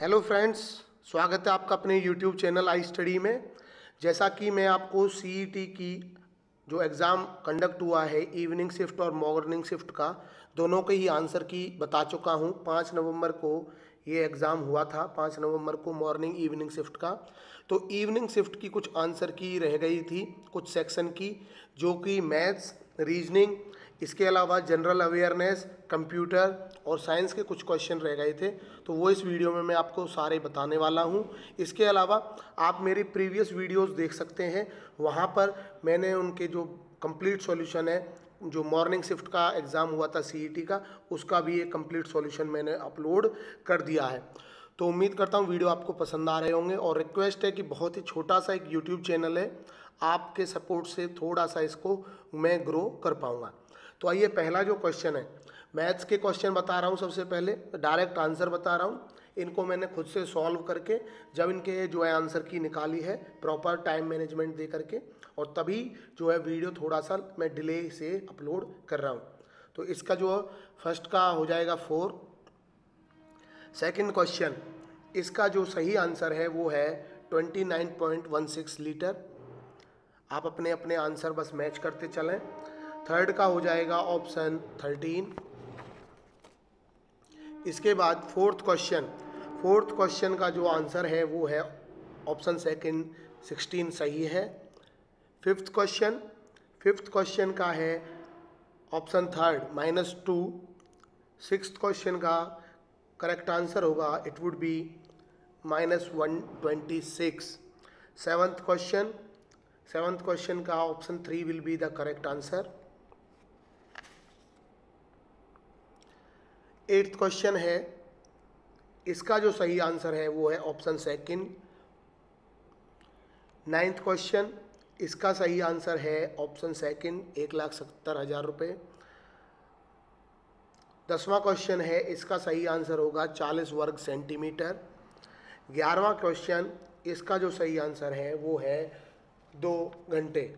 Hello friends, स्वागत है आपका अपने यूट्यूब चैनल आई स्टडी में। जैसा कि मैं आपको सीईटी की जो एग्ज़ाम कंडक्ट हुआ है इवनिंग शिफ्ट और मॉर्निंग शिफ्ट का, दोनों के ही आंसर की बता चुका हूं। 5 नवंबर को ये एग्ज़ाम हुआ था, 5 नवंबर को मॉर्निंग इवनिंग शिफ्ट का। तो इवनिंग शिफ्ट की कुछ आंसर की रह गई थी, कुछ सेक्शन की, जो कि मैथ्स, रीजनिंग, इसके अलावा जनरल अवेयरनेस, कंप्यूटर और साइंस के कुछ क्वेश्चन रह गए थे। तो वो इस वीडियो में मैं आपको सारे बताने वाला हूँ। इसके अलावा आप मेरी प्रीवियस वीडियोस देख सकते हैं, वहाँ पर मैंने उनके जो कंप्लीट सॉल्यूशन है, जो मॉर्निंग शिफ्ट का एग्ज़ाम हुआ था सीईटी का, उसका भी एक कंप्लीट सॉल्यूशन मैंने अपलोड कर दिया है। तो उम्मीद करता हूँ वीडियो आपको पसंद आ रहे होंगे। और रिक्वेस्ट है कि बहुत ही छोटा सा एक यूट्यूब चैनल है, आपके सपोर्ट से थोड़ा सा इसको मैं ग्रो कर पाऊँगा। तो आइए, पहला जो क्वेश्चन है, मैथ्स के क्वेश्चन बता रहा हूँ। सबसे पहले डायरेक्ट आंसर बता रहा हूँ, इनको मैंने खुद से सॉल्व करके जब इनके जो है आंसर की निकाली है, प्रॉपर टाइम मैनेजमेंट दे करके, और तभी जो है वीडियो थोड़ा सा मैं डिले से अपलोड कर रहा हूँ। तो इसका जो फर्स्ट का हो जाएगा 4। सेकेंड क्वेश्चन, इसका जो सही आंसर है वो है 29.16 लीटर। आप अपने अपने आंसर बस मैच करते चलें। थर्ड का हो जाएगा ऑप्शन 13। इसके बाद फोर्थ क्वेश्चन का जो आंसर है वो है ऑप्शन सेकंड 16 सही है। फिफ्थ क्वेश्चन का है ऑप्शन थर्ड -2। सिक्स्थ क्वेश्चन का करेक्ट आंसर होगा, it would be -126। Seventh question का option 3 will be the correct answer. 8th question है, इसका जो सही आंसर है वो है ऑप्शन 2। 9th क्वेश्चन, इसका सही आंसर है ऑप्शन 2 1,70,000 रुपये। 10वां क्वेश्चन है, इसका सही आंसर होगा 40 वर्ग सेंटीमीटर। 11वां क्वेश्चन, इसका जो सही आंसर है वो है 2 घंटे।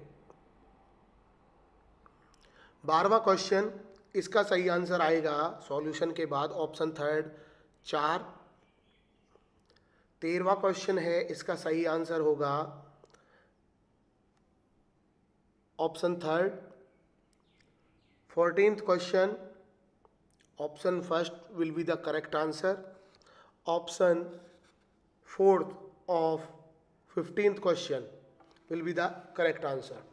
12वां क्वेश्चन, इसका सही आंसर आएगा सॉल्यूशन के बाद ऑप्शन थर्ड 4। 13वां क्वेश्चन है, इसका सही आंसर होगा option third. 14th question, option first will be the correct answer. Option 4th of 15th question will be the correct answer।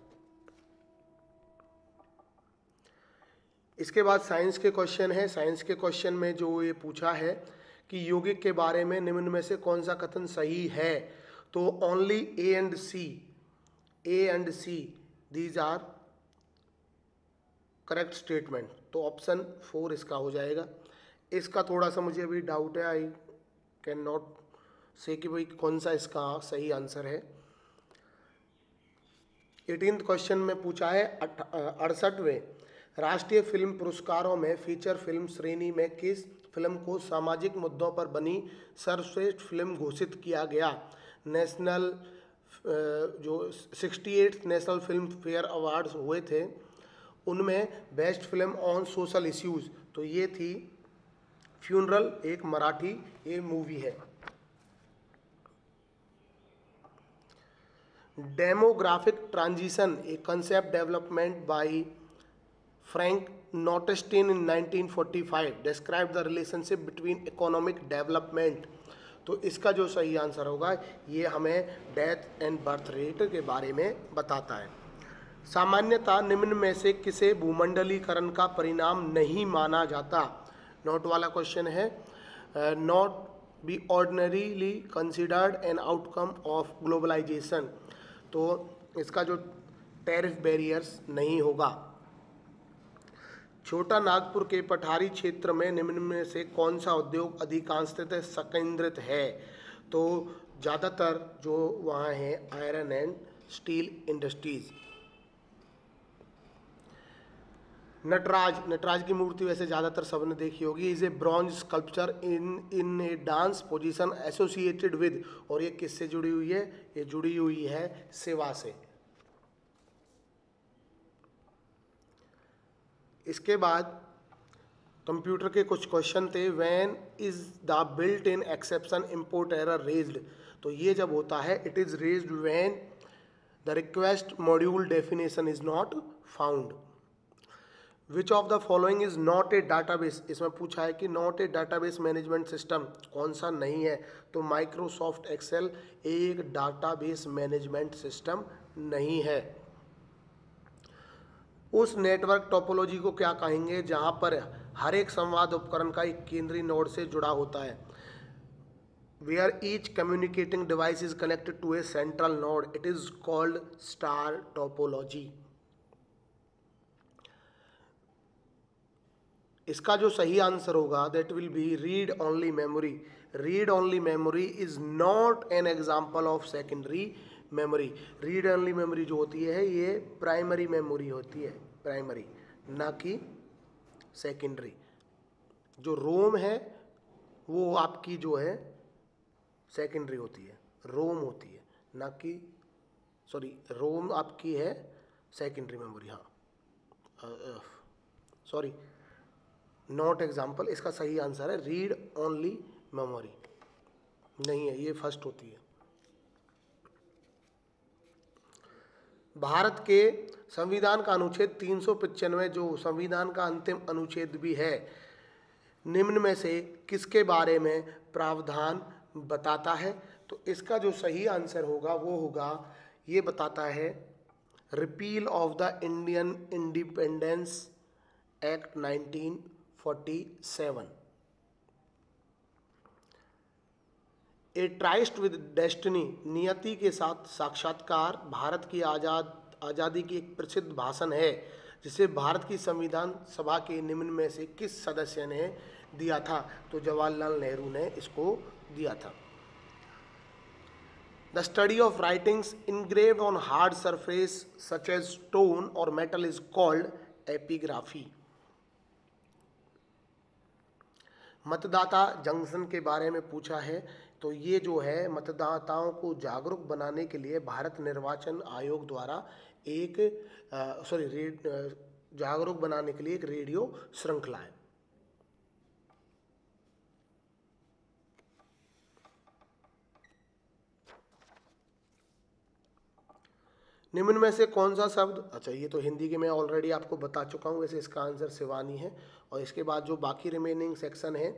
इसके बाद साइंस के क्वेश्चन है। साइंस के क्वेश्चन में जो ये पूछा है कि यौगिक के बारे में निम्न में से कौन सा कथन सही है, तो only A and C these are correct statement. तो ऑप्शन 4 इसका हो जाएगा। इसका थोड़ा सा मुझे अभी डाउट है, आई कैन नॉट से कि भाई कौन सा इसका सही आंसर है। 18th क्वेश्चन में पूछा है 68वें राष्ट्रीय फिल्म पुरस्कारों में फीचर फिल्म श्रेणी में किस फिल्म को सामाजिक मुद्दों पर बनी सर्वश्रेष्ठ फिल्म घोषित किया गया। नेशनल जो 68 नेशनल फिल्म फेयर अवार्ड्स हुए थे, उनमें best film on social issues, तो ये थी फ्यूनरल, एक मराठी ये मूवी है। Demographic transition a concept development by Frank Notestein in 1945 describe the relationship between economic development. तो इसका जो सही आंसर होगा, ये हमें डेथ एंड बर्थ रेट के बारे में बताता है। सामान्यतः निम्न में से किसे भूमंडलीकरण का परिणाम नहीं माना जाता। नोट वाला क्वेश्चन है, not be ordinarily considered an outcome of globalisation. तो इसका जो टैरिफ बैरियर्स नहीं होगा। छोटा नागपुर के पठारी क्षेत्र में निम्न में से कौन सा उद्योग अधिकांशतः संकेंद्रित है, तो ज़्यादातर जो वहाँ है iron and steel industries. Nataraja की मूर्ति वैसे ज़्यादातर सबने देखी होगी। Is a bronze sculpture in a dance position associated with, और ये किससे जुड़ी हुई है, ये जुड़ी हुई है सेवा से। इसके बाद कंप्यूटर के कुछ क्वेश्चन थे, when is the built in exception import error raised, तो ये जब होता है it is raised when the request module definition is not found. Which of the following is not a database, इसमें पूछा है कि not a database management system कौन सा नहीं है, तो माइक्रोसॉफ्ट एक्सेल एक डाटाबेस मैनेजमेंट सिस्टम नहीं है। उस नेटवर्क टोपोलॉजी को क्या कहेंगे जहाँ पर हर एक संवाद उपकरण का एक केंद्रीय नोड से जुड़ा होता है। Where each communicating device is connected to a central node, it is called star topology. इसका जो सही आंसर होगा that will be read only memory. Read only memory is not an example of secondary memory. Read only memory जो होती है ये primary memory होती है, प्राइमरी, ना कि सेकेंडरी। जो रोम है वो आपकी जो है सेकेंडरी होती है, रोम होती है, ना कि सॉरी रोम आपकी है सेकेंडरी मेमोरी, हाँ सॉरी नॉट एग्जाम्पल। इसका सही आंसर है रीड ओनली मेमोरी नहीं है, ये फर्स्ट होती है। भारत के संविधान का अनुच्छेद 395 जो संविधान का अंतिम अनुच्छेद भी है, निम्न में से किसके बारे में प्रावधान बताता है, तो इसका जो सही आंसर होगा वो होगा, ये बताता है repeal of the Indian independence Act 1947। A tryst with destiny, नियति के साथ साक्षात्कार, भारत की आज़ादी की एक प्रसिद्ध भाषण है जिसे भारत की संविधान सभा के निम्न में से किस सदस्य ने दिया था, तो जवाहरलाल नेहरू ने इसको दिया था। The study of writings engraved on hard surface such as stone और मेटल इज कॉल्ड एपिग्राफी। मतदाता जंक्शन के बारे में पूछा है, तो ये जो है मतदाताओं को जागरूक बनाने के लिए भारत निर्वाचन आयोग द्वारा एक जागरूक बनाने के लिए एक रेडियो श्रृंखला है। निम्न में से कौन सा शब्द, अच्छा ये तो हिंदी के मैं ऑलरेडी आपको बता चुका हूँ, वैसे इसका आंसर शिवानी है। और इसके बाद जो बाकी रिमेनिंग सेक्शन है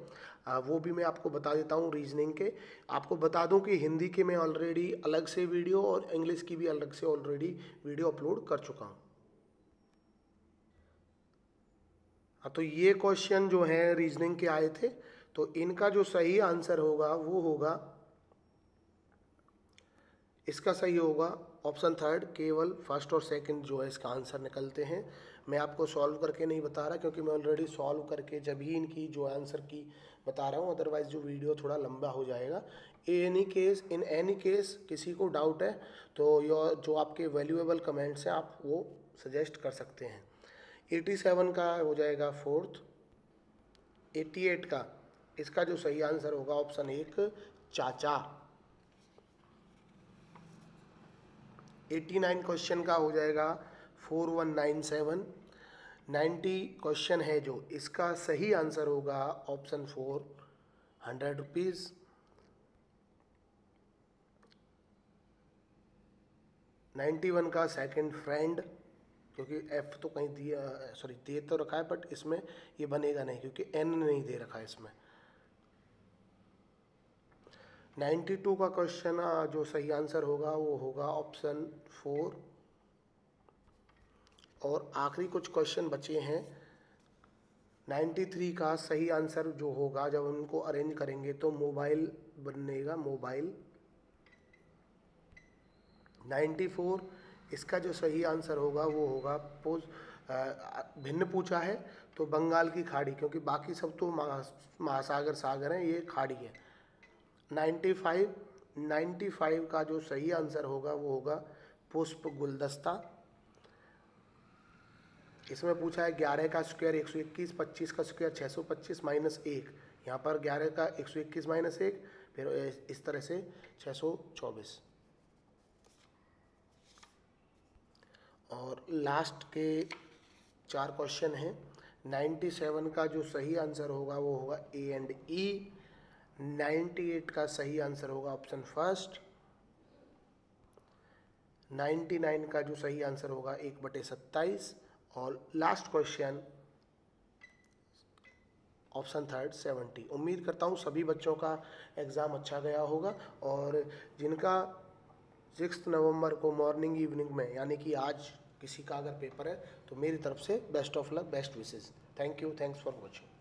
वो भी मैं आपको बता देता हूँ। रीजनिंग के आपको बता दूँ कि हिंदी के मैं ऑलरेडी अलग से वीडियो और इंग्लिश की भी अलग से ऑलरेडी वीडियो अपलोड कर चुका हूँ। हाँ, तो ये क्वेश्चन जो है रीजनिंग के आए थे, तो इनका जो सही आंसर होगा वो होगा, इसका सही होगा ऑप्शन थर्ड, केवल फर्स्ट और सेकंड जो है इसका आंसर निकलते हैं। मैं आपको सॉल्व करके नहीं बता रहा क्योंकि मैं ऑलरेडी सॉल्व करके जब ही इनकी जो आंसर की बता रहा हूँ, अदरवाइज जो वीडियो थोड़ा लंबा हो जाएगा। इन एनी केस किसी को डाउट है तो योर जो आपके वैल्यूएबल कमेंट्स हैं आप वो सजेस्ट कर सकते हैं। 87 का हो जाएगा फोर्थ, 88 का, इसका जो सही आंसर होगा ऑप्शन एक चाचा। 89 क्वेश्चन का हो जाएगा 4197। 90 क्वेश्चन है जो, इसका सही आंसर होगा ऑप्शन 4 100 रुपीज़। 91 का सेकंड फ्रेंड, क्योंकि F तो कहीं दिया दे तो रखा है बट इसमें ये बनेगा नहीं क्योंकि N नहीं दे रखा है इसमें। 92 का क्वेश्चन जो सही आंसर होगा वो होगा ऑप्शन 4। और आखिरी कुछ क्वेश्चन बचे हैं। 93 का सही आंसर जो होगा जब हम इनको अरेंज करेंगे तो मोबाइल बनेगा, मोबाइल। 94 इसका जो सही आंसर होगा वो होगा भिन्न पूछा है तो बंगाल की खाड़ी, क्योंकि बाकी सब तो महासागर सागर हैं, ये खाड़ी है। 95 का जो सही आंसर होगा वो होगा पुष्प गुलदस्ता। इसमें पूछा है 11 का स्क्वायर 121, 25 का स्क्वायर 625 माइनस 1, यहाँ पर 11 का 121 माइनस 1, फिर इस तरह से 624। और लास्ट के 4 क्वेश्चन हैं। 97 का जो सही आंसर होगा वो होगा ए एंड ई। 98 का सही आंसर होगा ऑप्शन फर्स्ट। 99 का जो सही आंसर होगा 1/27। और लास्ट क्वेश्चन ऑप्शन थर्ड 70। उम्मीद करता हूँ सभी बच्चों का एग्ज़ाम अच्छा गया होगा। और जिनका 6 नवंबर को मॉर्निंग इवनिंग में यानी कि आज किसी का अगर पेपर है तो मेरी तरफ से best of luck, best wishes. Thank you, thanks for watching.